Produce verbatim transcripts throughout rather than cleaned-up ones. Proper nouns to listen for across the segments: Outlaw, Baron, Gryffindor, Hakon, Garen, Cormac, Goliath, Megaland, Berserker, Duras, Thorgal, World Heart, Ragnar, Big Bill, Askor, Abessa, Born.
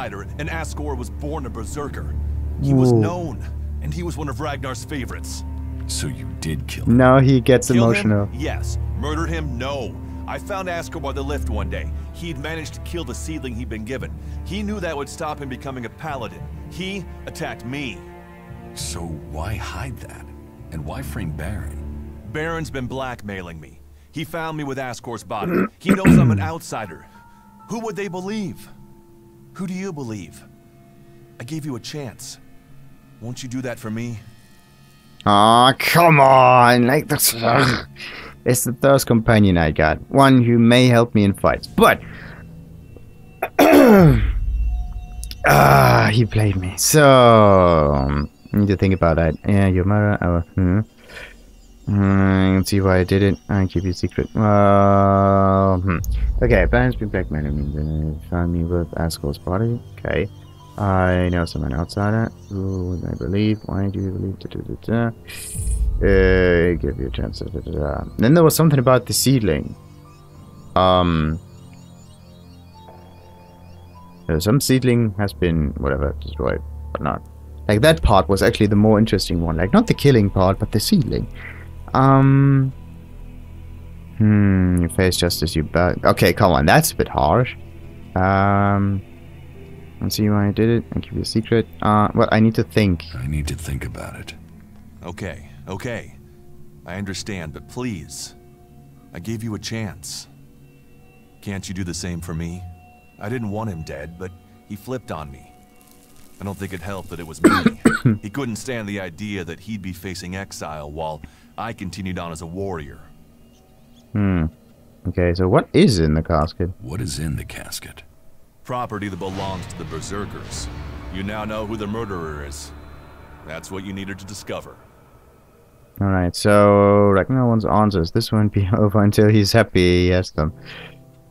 Rider, and Askor was born a berserker. He Ooh. was known, and he was one of Ragnar's favorites. So you did kill him. Now he gets Killed emotional. Him? Yes. Murdered him? No. I found Askor by the lift one day. He'd managed to kill the seedling he'd been given. He knew that would stop him becoming a paladin. He attacked me. So why hide that? And why frame Baron? Baron's been blackmailing me. He found me with Askor's body. He knows I'm an outsider. Who would they believe? Who do you believe? I gave you a chance. Won't you do that for me? Aw, oh, come on! Like that's it's the third companion I got. One who may help me in fights, but ah, he played me. So I need to think about that. Yeah, your mother. Oh, hmm. Mm, I can see why I did it. I keep you secret. Uh, hmm. Okay, Baron's been blackmailing. Found me with Askor's body. Okay. I know someone outsider. Who would I believe? Why do you believe? Da, da, da, da. Uh, give you a chance. Da, da, da. Then there was something about the seedling. Um. Some seedling has been, whatever, destroyed, but not. Like, that part was actually the more interesting one. Like, not the killing part, but the seedling. Um. Hmm. Your face just as you back. Okay, come on. That's a bit harsh. Um. Let's see why I did it. I'll keep you a secret. Uh, well, I need to think. I need to think about it. Okay, okay. I understand, but please. I gave you a chance. Can't you do the same for me? I didn't want him dead, but he flipped on me. I don't think it helped that it was me. He couldn't stand the idea that he'd be facing exile while I continued on as a warrior. Hmm. Okay, so what is in the casket? What is in the casket? Property that belongs to the berserkers. You now know who the murderer is. That's what you needed to discover. Alright, so Ragnar wants answers. This won't be over until he's happy he has them.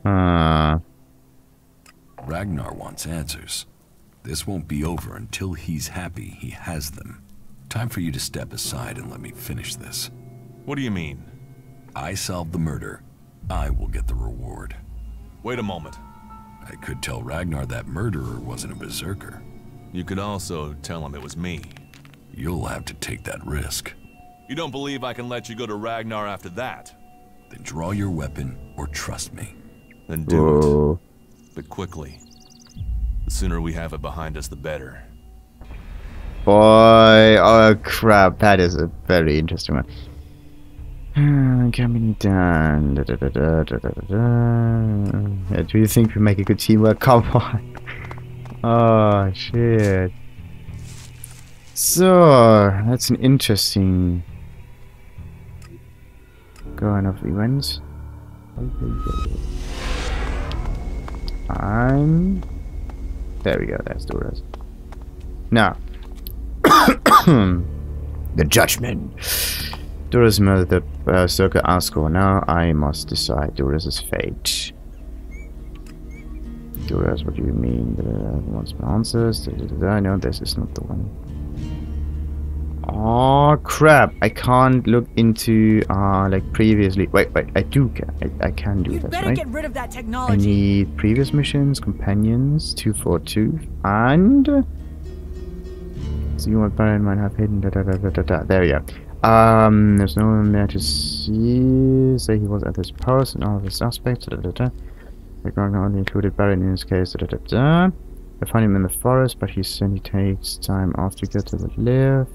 Uh... Ragnar wants answers. This won't be over until he's happy he has them. Time for you to step aside and let me finish this. What do you mean? I solved the murder. I will get the reward. Wait a moment. I could tell Ragnar that murderer wasn't a berserker. You could also tell him it was me. You'll have to take that risk. You don't believe I can let you go to Ragnar after that? Then draw your weapon or trust me. Then do Whoa. it. But quickly. The sooner we have it behind us, the better. Boy, oh crap, that is a very interesting one. Can be done. Da, da, da, da, da, da, da. Yeah, do you think we make a good teamwork? Come on. Oh shit. So that's an interesting going of events. I'm there we go, that's Duras. Now the judgment. Duras murdered the uh, Circle Askor. Now I must decide Duras' fate. Duras, what do you mean? Uh, wants my answers? Da, da, da, da. No, this is not the one. Oh crap! I can't look into uh, like previously. Wait, wait. I do. I, I can do You'd that. You better right? get rid of that technology. I need previous missions, companions, two four two, and so you want Baron might have hidden. Da, da, da, da, da, da. There we go. Um, there's no one there to see. Say he was at this post and all of his aspects. The Ragnar only included Baron in his case. Da, da, da, da. I found him in the forest, but he said he takes time off to get to the lift.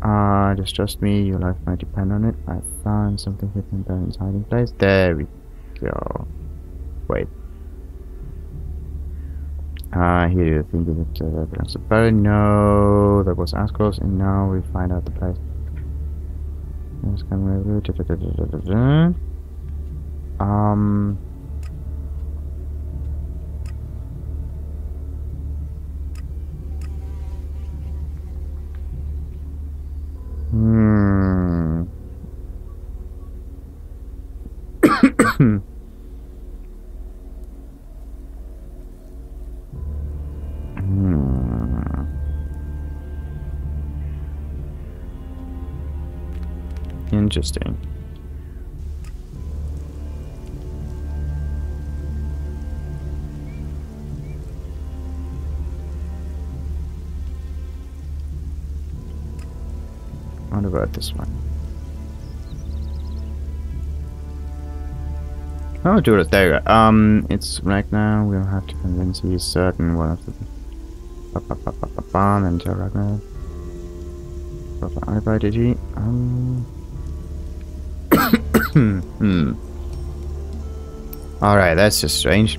Ah, uh, just trust me, your life might depend on it. I found something hidden in Baron's hiding place. There we go. Wait. Ah, uh, here you think that uh, belongs to Baron. No, that was Askor's, and now we find out the place. Let's come over. Da, da, da, da, da, da, da. Um. Hmm. Interesting. What about this one? Oh, Duras, there you go. Um, it's Ragnar. We'll have to convince he's certain one of the... Ba-ba-ba-ba-ba-ba, and Ragnar. Proper Um... hmm. Alright, that's just strange.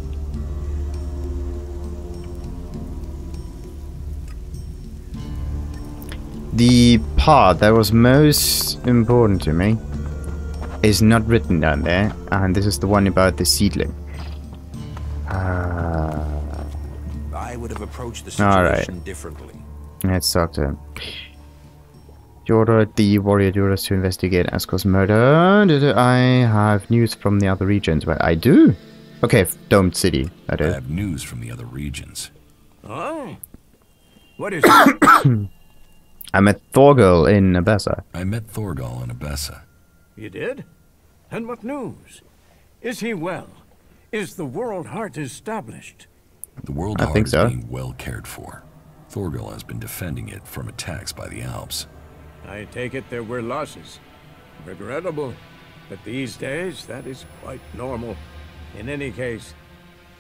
The part that was most important to me is not written down there, and this is the one about the seedling. Uh, I would have approached the situation all right. differently. Let's talk to him. You ordered the warrior Duras to investigate Askor's murder. Did I have news from the other regions? Well, I do. Okay, Domed City. That is. I have news from the other regions. Oh, what is? I met Thorgal in Abessa. I met Thorgal in Abessa. You did? And what news? Is he well? Is the World Heart established? The World I Heart think so. is being well cared for. Thorgal has been defending it from attacks by the Alps. I take it there were losses. Regrettable. But these days, that is quite normal. In any case,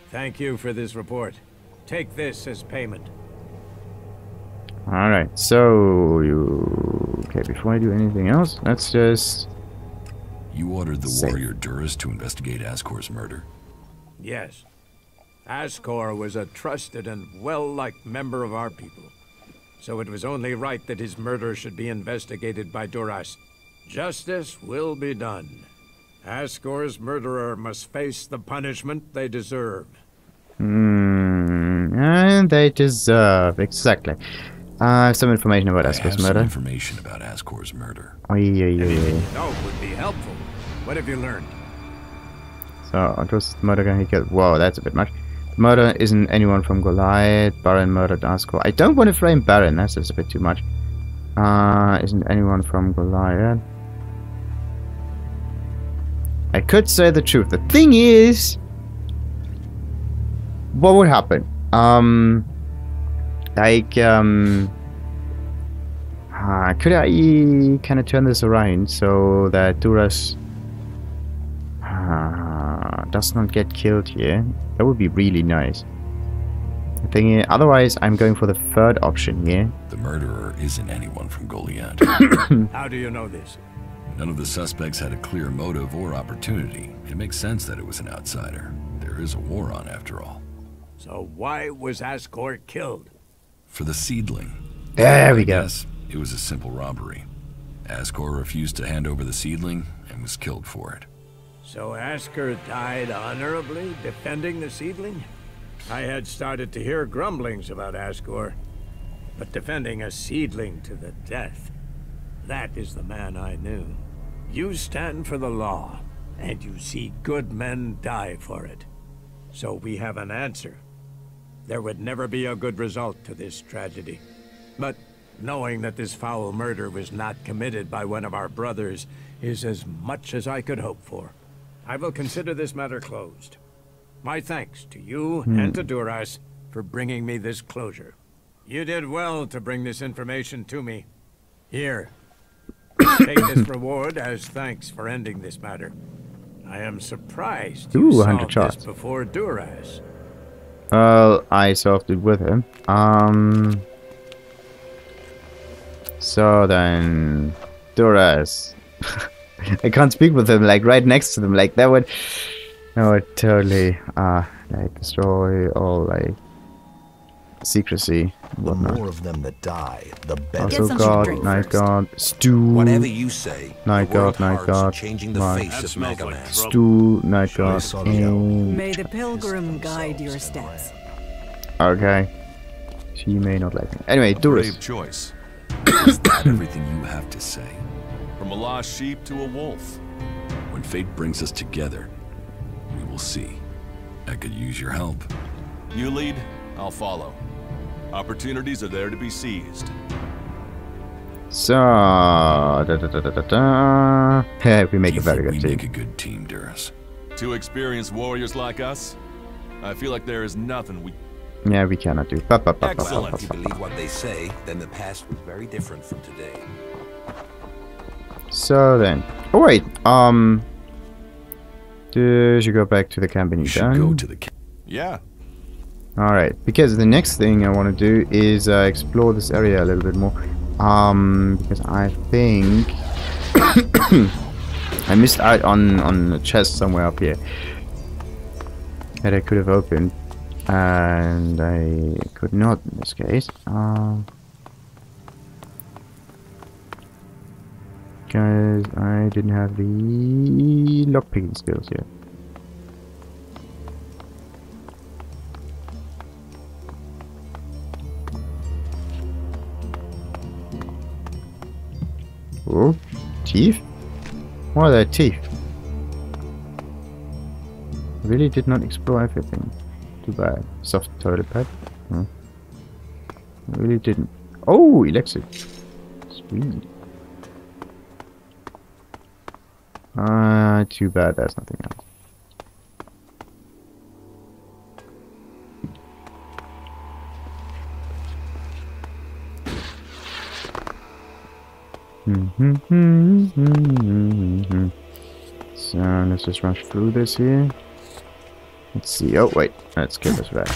thank you for this report. Take this as payment. Alright, so you... Okay, before I do anything else, let's just... You ordered the Save. warrior Duras to investigate Askor's murder? Yes. Askor was a trusted and well-liked member of our people. So it was only right that his murder should be investigated by Duras. Justice will be done. Askor's murderer must face the punishment they deserve. Hmm, and they deserve, exactly. Uh, some information about Askor's murder. Some information about Askor's murder. Oh yeah, yeah, yeah. No, it would be helpful. What have you learned? So, on Duras' murder guy he killed. Whoa, that's a bit much. Murder isn't anyone from Goliath. Baron murdered Askor. I don't want to frame Baron. That's just a bit too much. Uh, isn't anyone from Goliath? I could say the truth. The thing is, what would happen? Um. Like, um, uh, could I kind of turn this around so that Duras uh, does not get killed here? That would be really nice. The thing is, otherwise, I'm going for the third option here. The murderer isn't anyone from Goliath. How do you know this? None of the suspects had a clear motive or opportunity. It makes sense that it was an outsider. There is a war on, after all. So why was Askor killed? For the seedling. There we go. Yes, it was a simple robbery. Askor refused to hand over the seedling and was killed for it. So Askor died honorably defending the seedling? I had started to hear grumblings about Askor, but defending a seedling to the death, that is the man I knew. You stand for the law, and you see good men die for it. So we have an answer. There would never be a good result to this tragedy. But knowing that this foul murder was not committed by one of our brothers is as much as I could hope for. I will consider this matter closed. My thanks to you mm. and to Duras for bringing me this closure. You did well to bring this information to me. Here, take this reward as thanks for ending this matter. I am surprised you Ooh, solved this before Duras. Well, I solved it with him. Um. So then, Duras. I can't speak with him. Like right next to them. Like that would. That would totally. Ah, uh, like destroy all like secrecy. And the more of them that die, the better. Also, God, night God, stew. Whatever you say. Night God, night God, changing the night. face of Megaland. Stew, night God. May the pilgrim guide your steps. Okay. She may not like me. Anyway, Duras. Brave choice. Is that everything you have to say? From a lost sheep to a wolf. When fate brings us together, we will see. I could use your help. You lead, I'll follow. Opportunities are there to be seized. So, da, da, da, da, da, da. Hey, we make a very good we team. We make a good team, Duras. Two experienced warriors like us. I feel like there is nothing we. Yeah, we cannot do. Ba, ba, ba, Excellent. Ba, ba, ba, ba, ba. If you believe what they say, then the past was very different from today. So then, oh wait, um, do you go back to the camping? You should go to the camp. Yeah. All right, because the next thing I want to do is uh, explore this area a little bit more. Um, because I think I missed out on on a chest somewhere up here that I could have opened, and I could not in this case. Um. Uh, Guys, I didn't have the lockpicking skills yet. Oh, teeth? What are their teeth? Really did not explore everything. Too bad. Soft toilet pad. Huh. Really didn't. Oh, electric. Sweet. Uh, too bad there's nothing else. So let's just rush through this here. Let's see. Oh wait, let's get this back.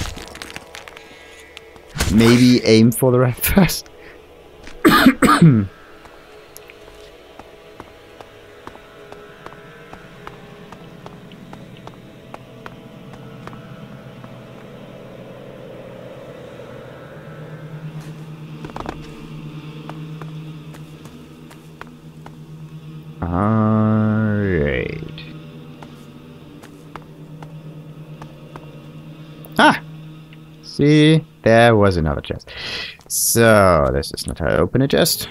Maybe aim for the rat first. Alright. Ah! See, there was another chest. So, this is not how I open a chest.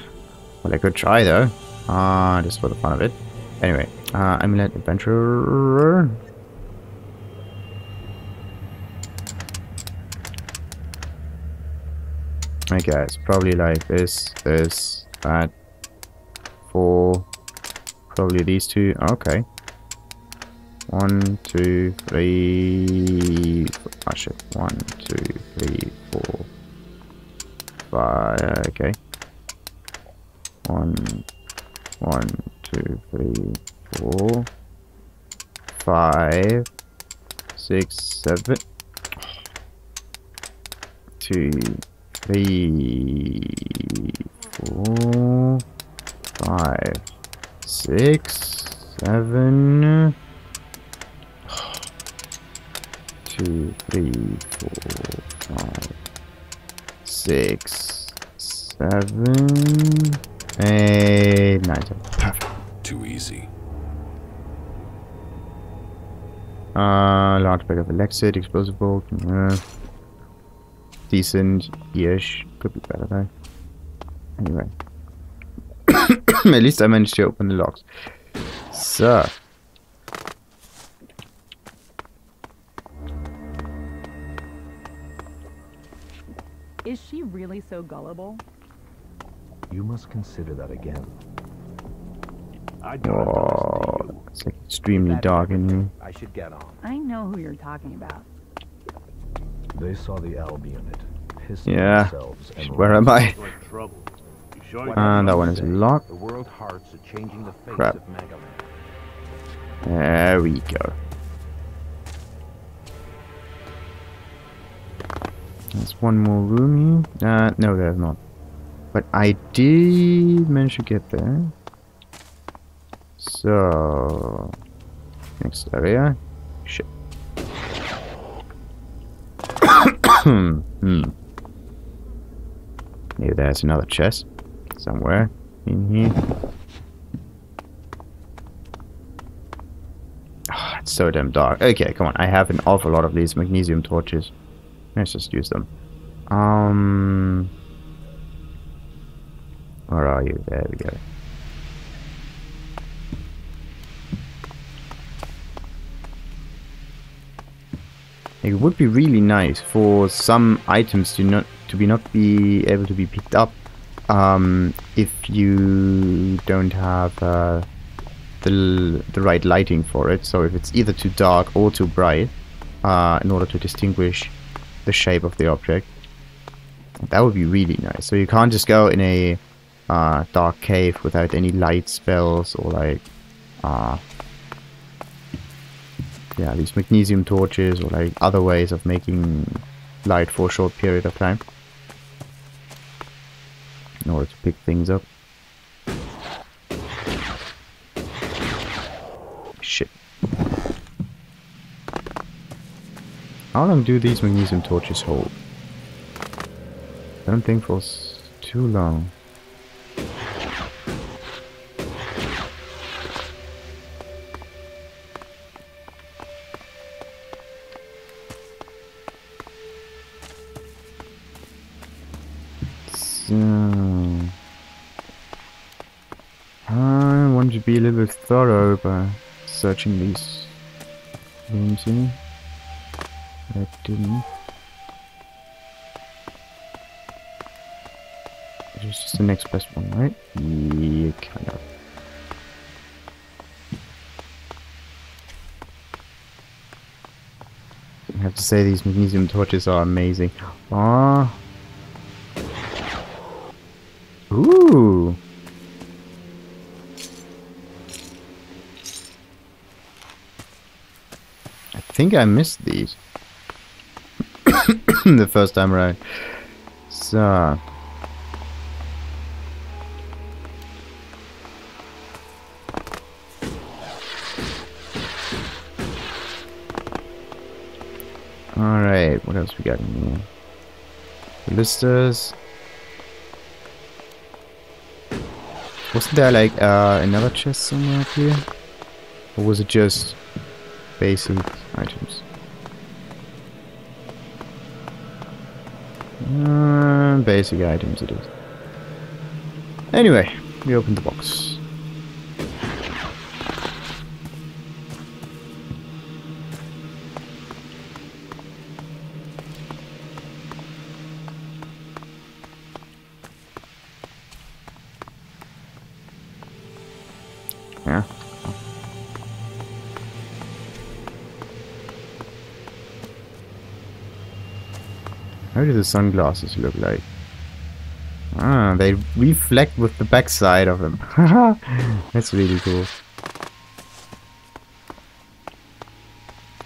Well, I could try though. Uh, just for the fun of it. Anyway, uh, I'm an adventurer. Okay, it's probably like this, this, that, four. Probably these two. Okay. One, two, three. Oh shit. One, two, three, four, five. Okay. One, one, two, three, four, five, six, seven, two, three, four, five. Six, seven, two, three, four, five, six, seven, eight, nine, ten. Perfect. Too easy. Uh, large bag of Alexit, explosive bolt. Uh, decent, ish. Could be better though. Anyway. At least I managed to open the locks. So. Is she really so gullible? You must consider that again. I don't oh, it's like extremely dark in here. I should get on. I know who you're talking about. They saw the Alb unit. Yeah. Where am I? And that one is locked. The World Hearts are changing the face Crap. of Megaland. There we go. There's one more room here. Uh, no, there's not. But I did manage to get there. So... next area. Shit. hmm. Maybe there's another chest. Somewhere in here. Oh, it's so damn dark. Okay, come on. I have an awful lot of these magnesium torches. Let's just use them. Um, where are you? There we go. It would be really nice for some items to not to be not be able to be picked up. Um, if you don't have uh, the, the right lighting for it, so if it's either too dark or too bright, uh, in order to distinguish the shape of the object, that would be really nice. So you can't just go in a uh, dark cave without any light spells or like uh, yeah, these magnesium torches or like other ways of making light for a short period of time in order to pick things up. Shit. How long do these magnesium torches hold? I don't think for too long. I want to be a little bit thorough by searching these rooms here. That didn't. It was just the next best one, right? Yeah, kind of. I have to say these magnesium torches are amazing. Ah. Ooh. I think I missed these the first time around. So alright, what else we got in here? Ballistas. Wasn't there like uh, another chest somewhere up here? Or was it just basic items? Uh, basic items it is. Anyway, we open the box. Yeah. How do the sunglasses look like? Ah, they reflect with the backside of them. That's really cool.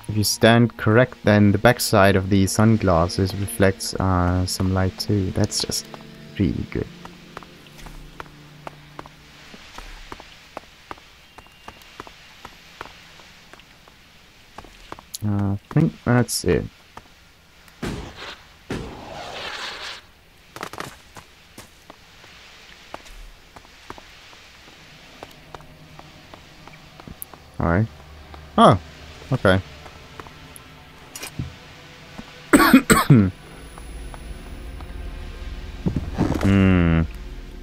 If you stand correct, then the backside of the sunglasses reflects uh, some light too. That's just really good. Uh, I think that's it. Alright. Oh, okay. Hmm.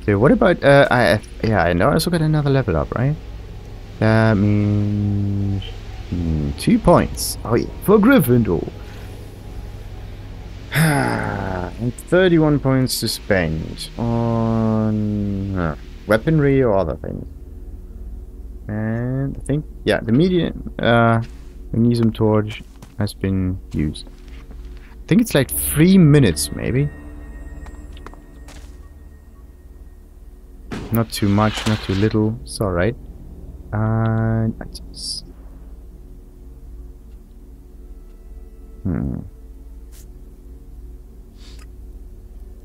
So what about uh I yeah, I know I also got another level up, right? That means mm, two points. Oh yeah, for Gryffindor. And thirty-one points to spend on uh, weaponry or other things. And I think, yeah, the medium uh, magnesium torch has been used. I think it's like three minutes, maybe. Not too much, not too little. It's all right. Uh, hmm.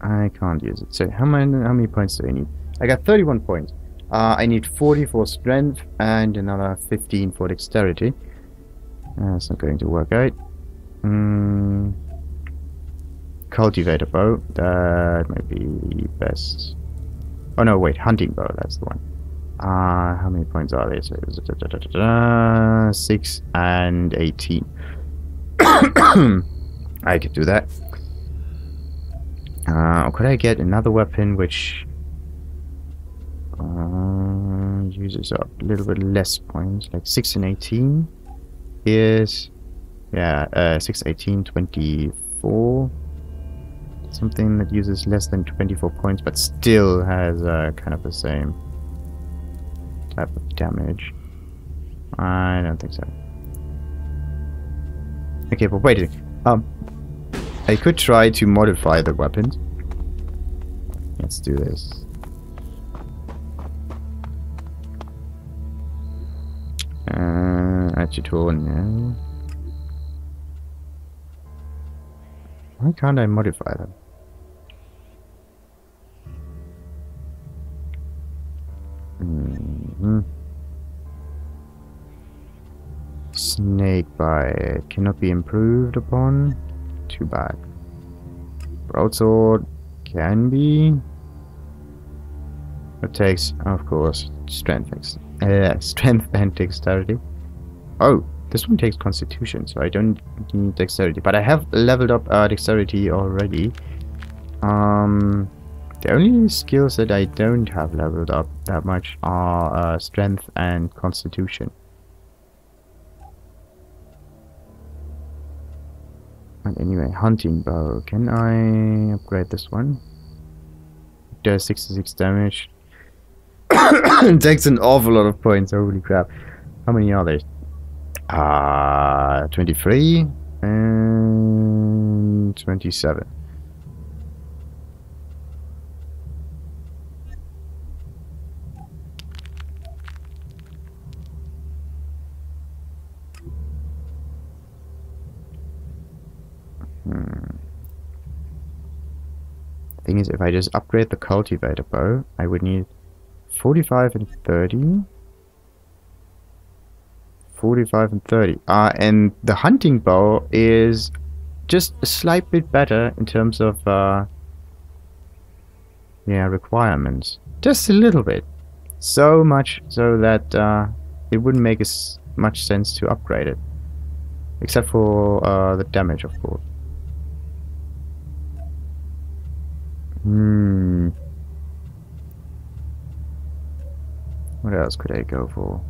I can't use it. So how many how many points do I need? I got thirty-one points. Uh, I need forty for strength and another fifteen for dexterity. Uh, that's not going to work out. Mm. Cultivator bow, that might be best. Oh no, wait, hunting bow, that's the one. Uh, how many points are there? So, da, da, da, da, da, da, six and eighteen. I could do that. Uh, or could I get another weapon which Uh, uses up a little bit less points, like six and eighteen. Is yeah, uh, six, eighteen, twenty-four. Something that uses less than twenty-four points, but still has uh, kind of the same type of damage. I don't think so. Okay, but wait a minute. Um, I could try to modify the weapons. Let's do this. Uh, add your tool now. Why can't I modify them? Mm-hmm. Snake bite cannot be improved upon. Too bad. Broadsword can be. It takes, of course, strength. Uh, strength and dexterity. Oh, this one takes constitution, so I don't need dexterity. But I have leveled up uh, dexterity already. Um, the only skills that I don't have leveled up that much are uh, strength and constitution. And anyway, hunting bow. Can I upgrade this one? It does sixty-six damage. It takes an awful lot of points, holy crap. How many are there? Uh, twenty-three and twenty-seven. Hmm. Thing is, if I just upgrade the cultivator bow, I would need forty-five and thirty. forty-five and thirty. Uh, and the hunting bow is just a slight bit better in terms of uh, yeah, requirements. Just a little bit. So much so that uh, it wouldn't make as much sense to upgrade it. Except for uh, the damage, of course. Hmm. What else could I go for?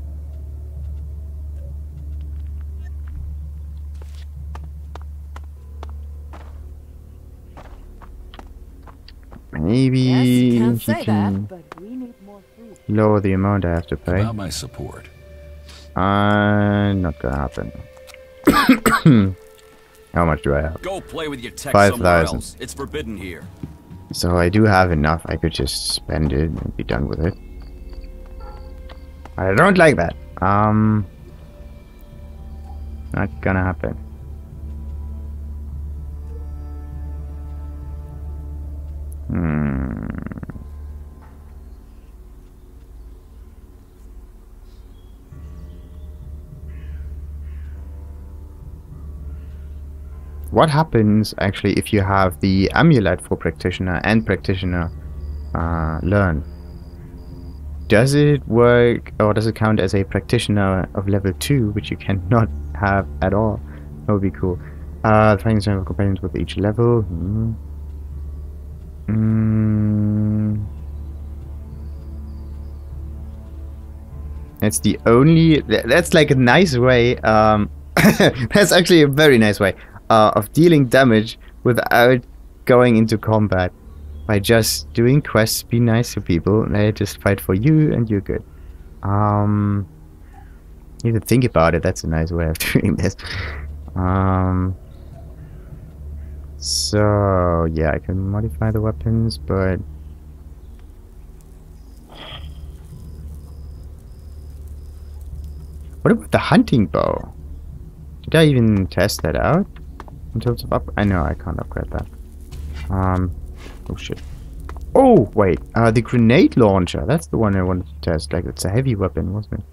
Maybe yes, you can't say that, but we need more food. Lower the amount I have to pay. About my support. Uh, not gonna happen. How much do I have? Go play with your tech somewhere else. It's forbidden here. So I do have enough. I could just spend it and be done with it. I don't like that. Um, not gonna happen. Hmm. What happens actually if you have the amulet for practitioner and practitioner uh, learn? Does it work, or does it count as a practitioner of level two, which you cannot have at all? That would be cool. Uh, finding some companions with each level. Hmm. Mm. That's the only. That's like a nice way. Um, that's actually a very nice way uh, of dealing damage without going into combat. By just doing quests, be nice to people, they just fight for you and you're good. Um, you have to think about it, that's a nice way of doing this. Um, so, yeah, I can modify the weapons, but... What about the hunting bow? Did I even test that out? In terms of up... I know, I can't upgrade that. Um... Oh shit. Oh wait, uh, the grenade launcher, that's the one I wanted to test. Like, it's a heavy weapon, wasn't it?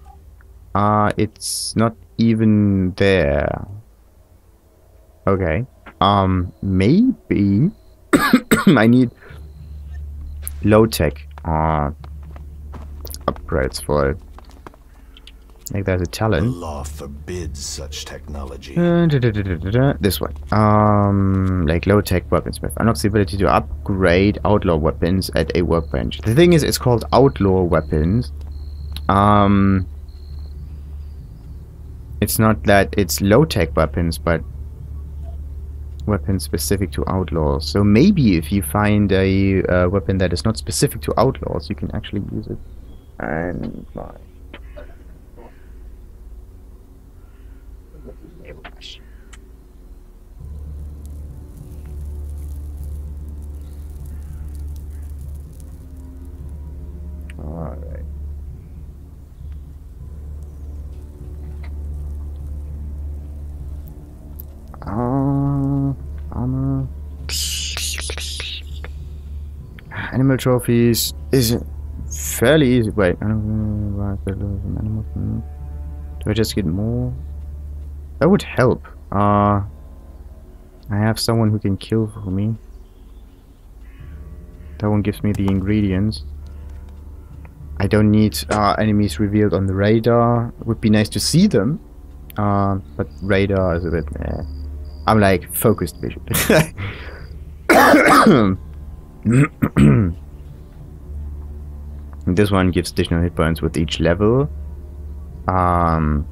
Uh, it's not even there. Okay. Um, maybe I need low-tech uh, upgrades for it. Like, there's a talent. The law forbids such technology. Uh, da, da, da, da, da, da. This one. Um, like low-tech weaponsmith. Unlocks the ability to upgrade outlaw weapons at a workbench. The thing is, it's called outlaw weapons. Um, it's not that it's low-tech weapons, but weapons specific to outlaws. So maybe if you find a uh, weapon that is not specific to outlaws, you can actually use it. And like. Alright. Animal trophies is fairly easy. Wait, I don't know if I lose an animal. Do I just get more? That would help. Uh, I have someone who can kill for me. That one gives me the ingredients. I don't need uh, enemies revealed on the radar. It would be nice to see them. Uh, but radar is a bit... Eh. I'm like focused vision. This one gives additional hit points with each level. Um,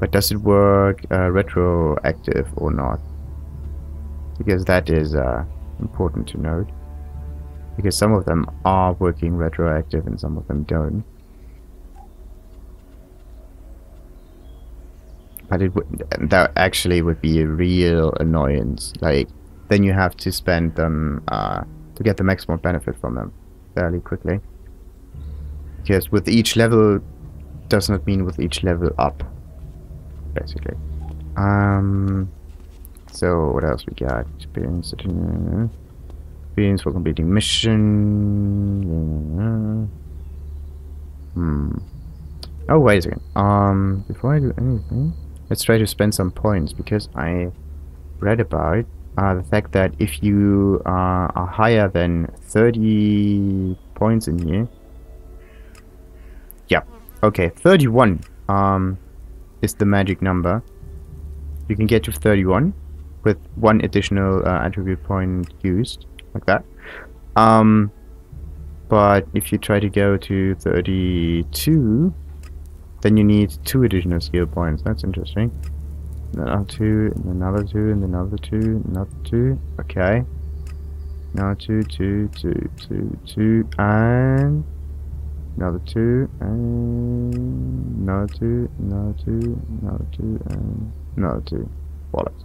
but does it work uh, retroactive or not? Because that is uh, important to note. Because some of them are working retroactive and some of them don't. But it would, that actually would be a real annoyance. Like, then you have to spend them uh, to get the maximum benefit from them fairly quickly. Because with each level does not mean with each level up, basically. Um, so what else we got? Experience. Experience for completing mission. Hmm. Oh, wait a second. Um, before I do anything, let's try to spend some points, because I read about uh, the fact that if you uh, are higher than thirty points in here. Yeah, okay, thirty-one um, is the magic number. You can get to thirty-one with one additional uh, attribute point used, like that. Um, but if you try to go to thirty-two... then you need two additional skill points. That's interesting. Another two, and another two, and another two, and another two. Okay. Now two, two, two, two, two, and another two, and another two, another two, another two, and another two. Bollocks.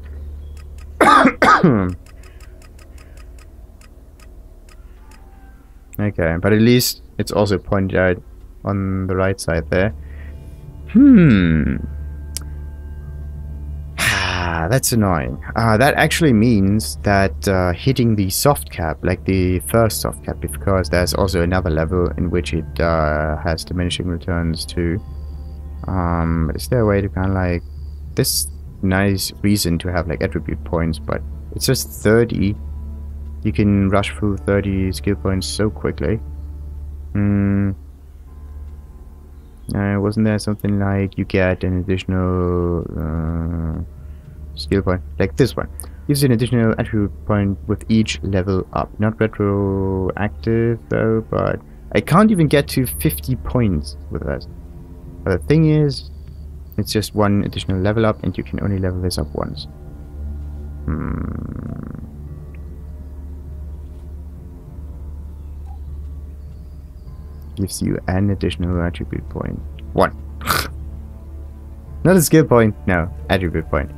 Okay, but at least it's also pointed out on the right side there. Hmm. Ah, that's annoying. Uh, that actually means that uh, hitting the soft cap, like the first soft cap, because there's also another level in which it uh, has diminishing returns too. Um, is there a way to kind of like... this nice reason to have like attribute points, but it's just thirty. You can rush through thirty skill points so quickly. Hmm. Uh, wasn't there something like you get an additional uh, skill point? Like this one. Use an additional attribute point with each level up. Not retroactive though, but I can't even get to fifty points with that. But the thing is, it's just one additional level up and you can only level this up once. Hmm. Gives you an additional attribute point. One. Not a skill point. No. Attribute point.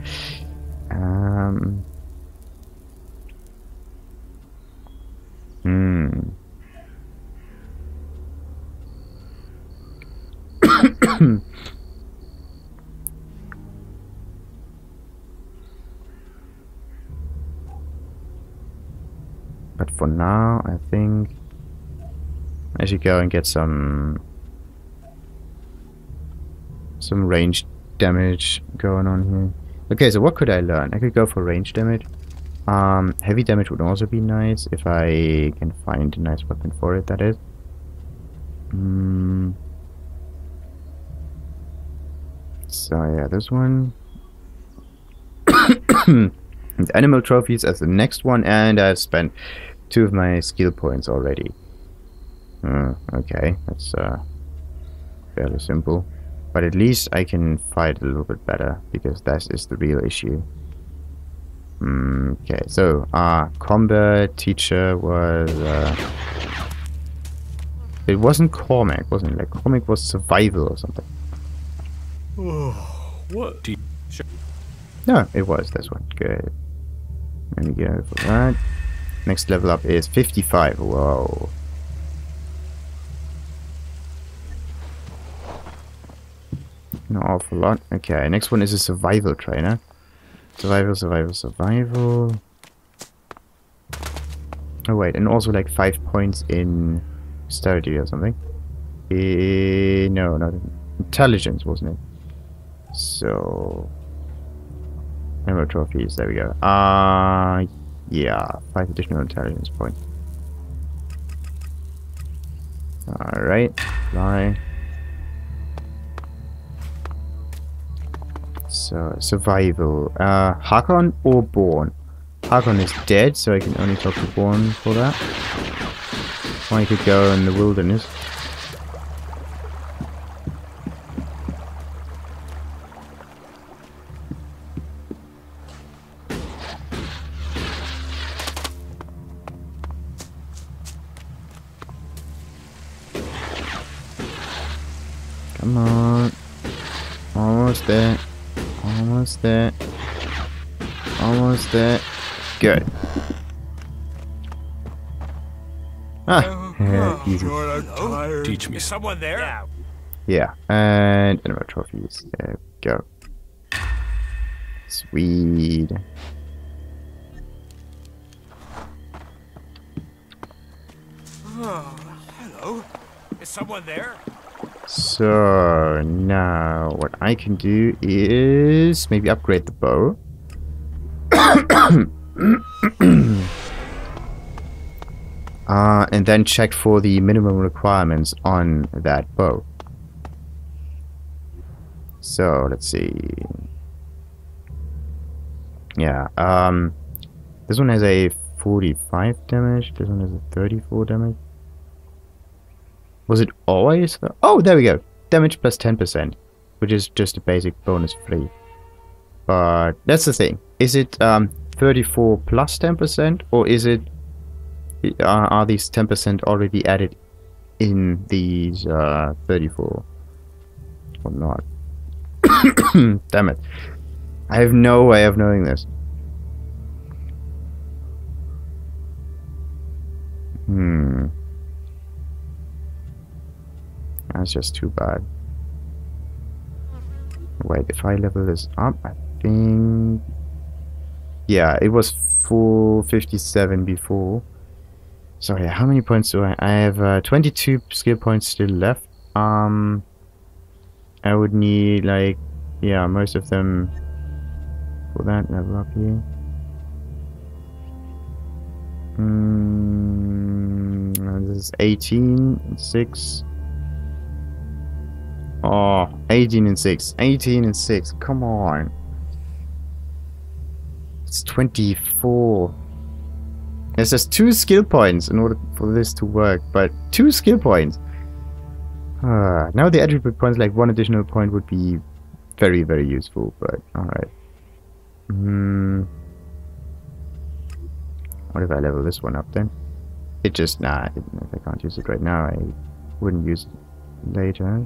Um. Hmm. But for now, I think I should go and get some some range damage going on here. Okay, so what could I learn? I could go for range damage. Um, heavy damage would also be nice if I can find a nice weapon for it. That is. Mm. So yeah, this one. And animal trophies as the next one, and I've spent two of my skill points already. Uh, okay, that's uh, fairly simple, but at least I can fight a little bit better, because that is the real issue. Mm, okay, so uh, combat teacher was... Uh, it wasn't Cormac, wasn't it? Like, Cormac was survival or something. Oh, what do you... No, it was this one. Good. Let me go for that. Next level up is fifty-five. Whoa. An awful lot. Okay, next one is a survival trainer. Survival, survival, survival. Oh wait, and also like five points in dexterity or something. Uh, no, not intelligence, wasn't it? So no more trophies. There we go. Ah, uh, yeah, five additional intelligence points. All right, fly. So survival. Uh, Hakon or Born? Hakon is dead, so I can only talk to Born for that. Or I could go in the wilderness. Come on. Almost there. Almost there. Almost there. Good. Ah, uh, easy. Teach me. Is someone there? Yeah, and animal trophies. There we go. Sweet. Oh, hello. Is someone there? So now what I can do is maybe upgrade the bow. uh, and then check for the minimum requirements on that bow. So let's see. Yeah, um, this one has a forty-five damage. This one has a thirty-four damage. Was it always? Oh, there we go. Damage plus ten percent, which is just a basic bonus free. But that's the thing. Is it um, thirty-four plus ten percent, or is it? Uh, are these ten percent already added in these uh, thirty-four, or not? Damn it! I have no way of knowing this. Hmm. That's just too bad. Wait, if I level this up, I think... Yeah, it was four fifty-seven before. So yeah, how many points do I... I have uh, twenty-two skill points still left. Um, I would need like... Yeah, most of them... For that, level up here. Mm, this is eighteen and six. Oh, eighteen and six. eighteen and six. Come on. It's twenty-four. There's just two skill points in order for this to work, but two skill points. Uh, now the attribute points, like one additional point, would be very, very useful, but alright. Hmm. What if I level this one up then? It just, nah, if I can't use it right now, I wouldn't use it later.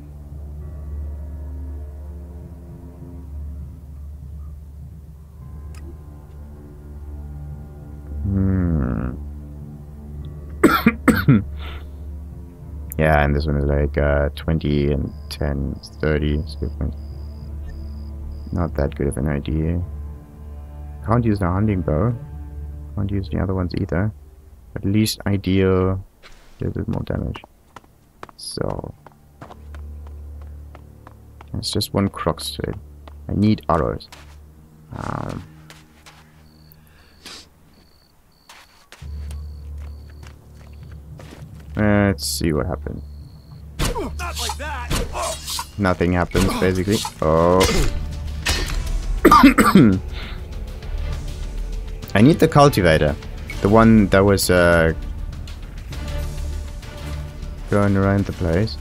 Hmm. Yeah, and this one is like uh, twenty and ten, thirty. Not that good of an idea. Can't use the hunting bow. Can't use the other ones either. At least ideal, a little bit more damage. So it's just one crux to it. I need arrows. Um. Let's see what happened. Not like that. Oh. Nothing happens, basically. Oh. I need the cultivator. The one that was uh, going around the place.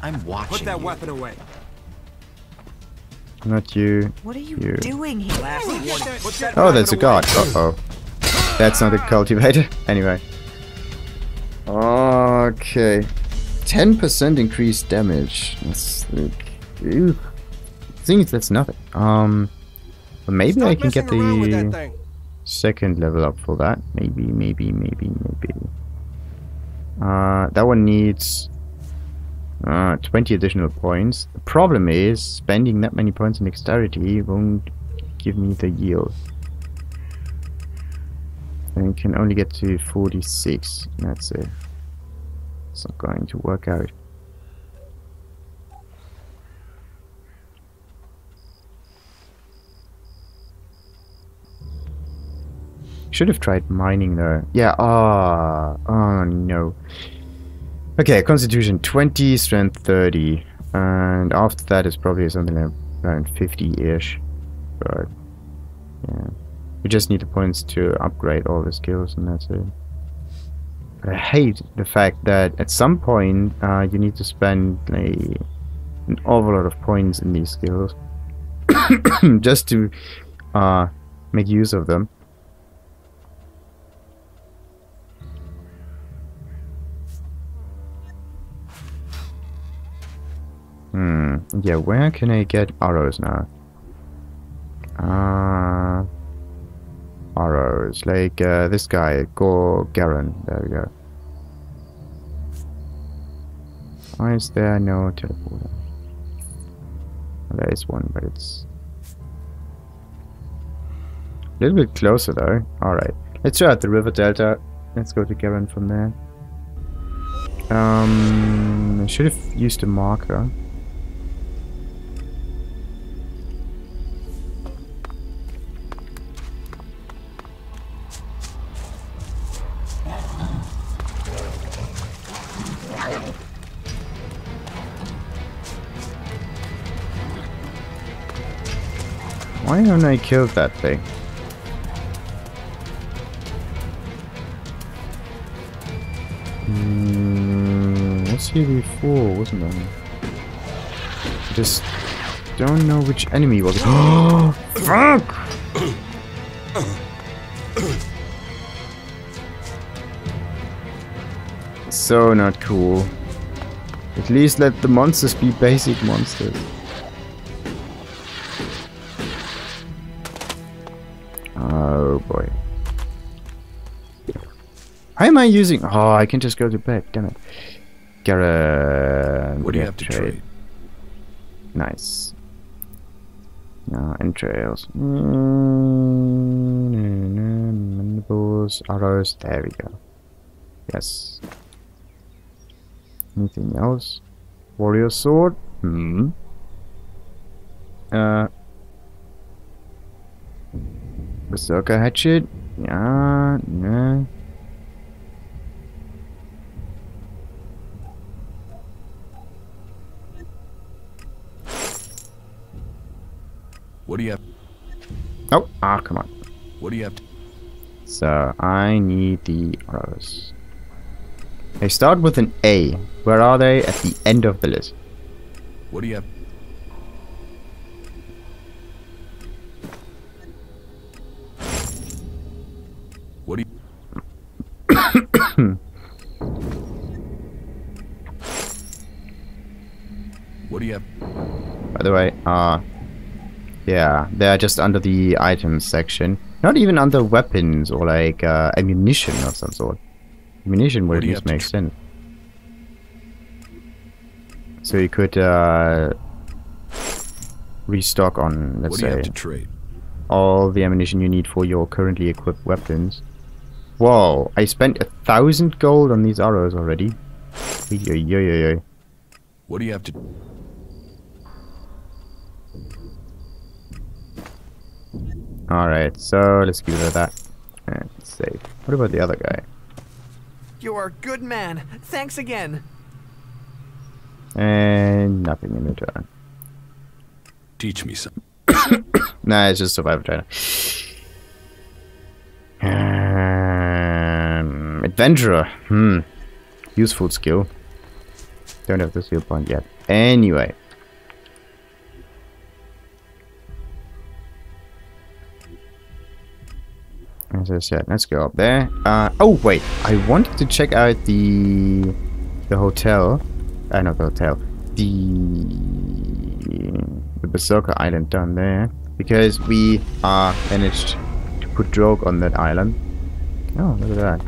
I'm watching. Put that you. weapon away. Not you. What are you, you. doing here? Oh, there's a guard. Uh oh. That's not a cultivator. Anyway. Okay. ten percent increased damage. That's like. Ew. I think that's nothing. Um. But maybe Stop I can get the second level up for that. Maybe, maybe, maybe, maybe. Uh, that one needs. Uh, twenty additional points. The problem is, spending that many points in dexterity won't give me the yield. And can only get to forty-six. That's it. It's not going to work out. Should have tried mining though. Yeah. Ah. Oh, oh no. Okay. Constitution twenty, strength thirty, and after that is probably something like around fifty-ish. But yeah, we just need the points to upgrade all the skills, and that's it. But I hate the fact that at some point uh, you need to spend a, an awful lot of points in these skills just to uh, make use of them. Hmm, yeah, where can I get arrows now? Uh, arrows, like uh, this guy, Go Garen, there we go. Why is there no teleporter? Well, there is one, but it's a little bit closer though. Alright, let's try out the river delta. Let's go to Garen from there. Um, I should have used a marker. Why haven't I killed that thing? Mm, what's here before, wasn't there? I just don't know which enemy was it. Oh, fuck! So not cool. At least let the monsters be basic monsters. Oh boy. How am I using? Oh, I can just go to bed, damn it. Garen. What do you have to trade? Nice. No, entrails. Mandibles, arrows, there we go. Yes. Anything else? Warrior sword? Hmm. Uh. Berserker hatchet? Yeah, yeah. What do you have? Oh, ah, come on. What do you have to? So, I need the arrows. They start with an A. Where are they? At the end of the list. What do you have? What do you... What do you have? By the way, uh... yeah, they are just under the items section. Not even under weapons or like uh, ammunition of some sort. Ammunition would at least make sense. So you could uh, restock on, let's say, all the ammunition you need for your currently equipped weapons. Whoa, I spent a thousand gold on these arrows already. Yo yo yo yo. What do you have to? Alright, so let's give her that. And save. What about the other guy? You are a good man. Thanks again. And nothing in return. Teach me some. Nah, it's just survival trainer. Um, adventurer. Hmm. Useful skill. Don't have the skill point yet. Anyway. As I said, let's go up there. Uh, oh wait, I wanted to check out the the hotel. Uh, not the hotel. The the Berserker Island down there, because we uh, managed to put Drogue on that island. Oh, look at that.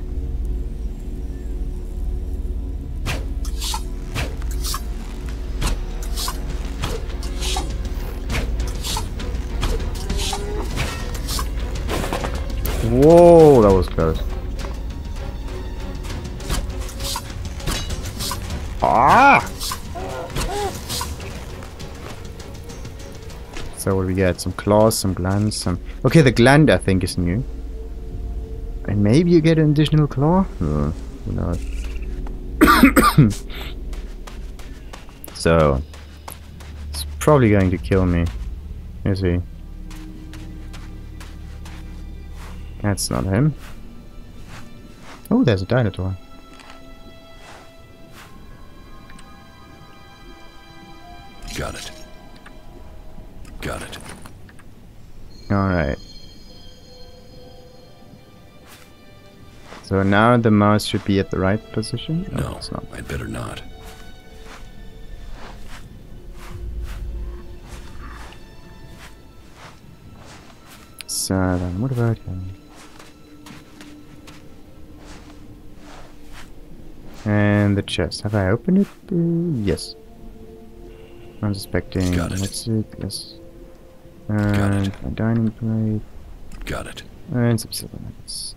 Whoa, that was close. Ah! So what do we get? Some claws, some glands, some... Okay, the gland I think is new. And maybe you get an additional claw? Oh, who knows? So... it's probably going to kill me. Is he? That's not him. Oh, there's a Dinosaur. Got it. Got it. Alright. So now the mouse should be at the right position? No, oh, it's not. I'd better not. So then, what about him? And the chest. Have I opened it? Uh, yes. I'm suspecting. Got it. Let's see. Yes. And got it. A dining plate. Got it. And some silver nuggets.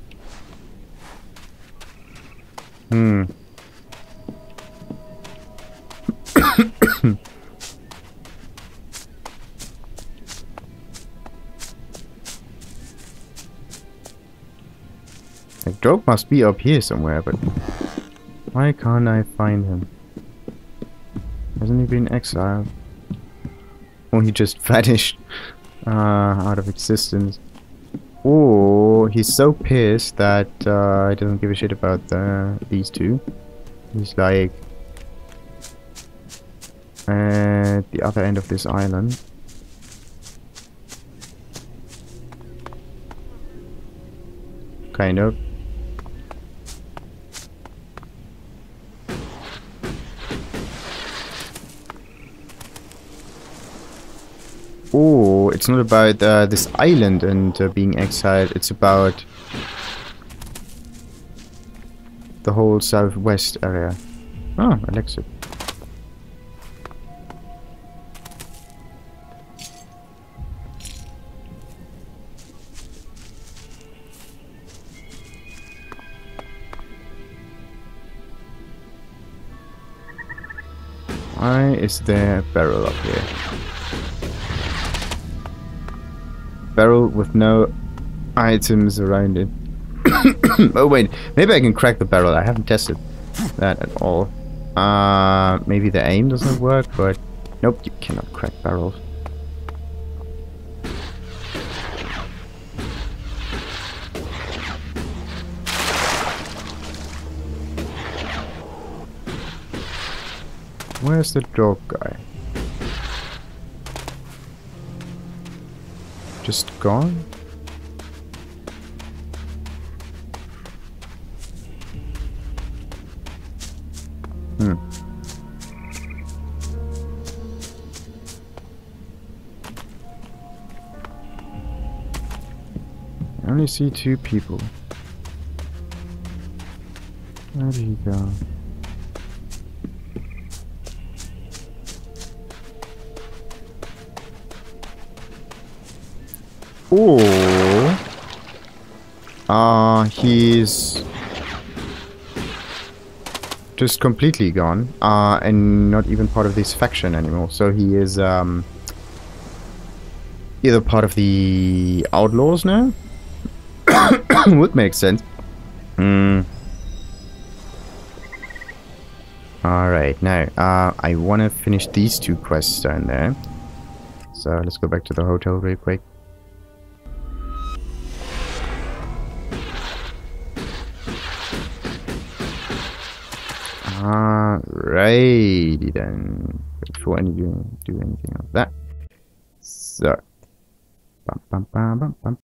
Hmm. The dog must be up here somewhere, but why can't I find him? Hasn't he been exiled? Or he just vanished uh, out of existence? Or he's so pissed that uh, he doesn't give a shit about the, these two. He's like at the other end of this island. Kind of. Oh, it's not about uh, this island and uh, being exiled, it's about the whole southwest area. Oh, Alexa. Why is there a barrel up here? Barrel with no items around it. Oh wait, maybe I can crack the barrel. I haven't tested that at all. Uh, maybe the aim doesn't work, but nope, you cannot crack barrels. Where's the dog guy? Just gone? Hmm. I only see two people. Where did he go? Oh, uh, he's just completely gone, uh, and not even part of this faction anymore. So he is um, either part of the outlaws now. Would make sense. Mm. All right, now uh, I want to finish these two quests down there. So let's go back to the hotel real quick. Alrighty then. Before any do anything like that. So bum, bum, bum, bum, bum.